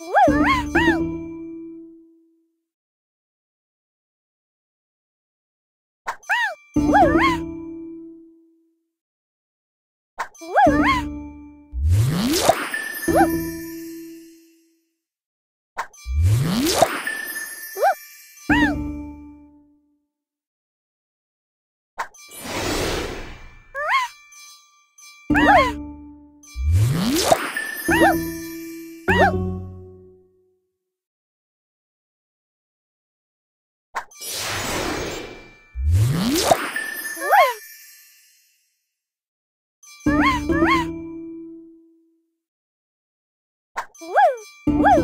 Woo!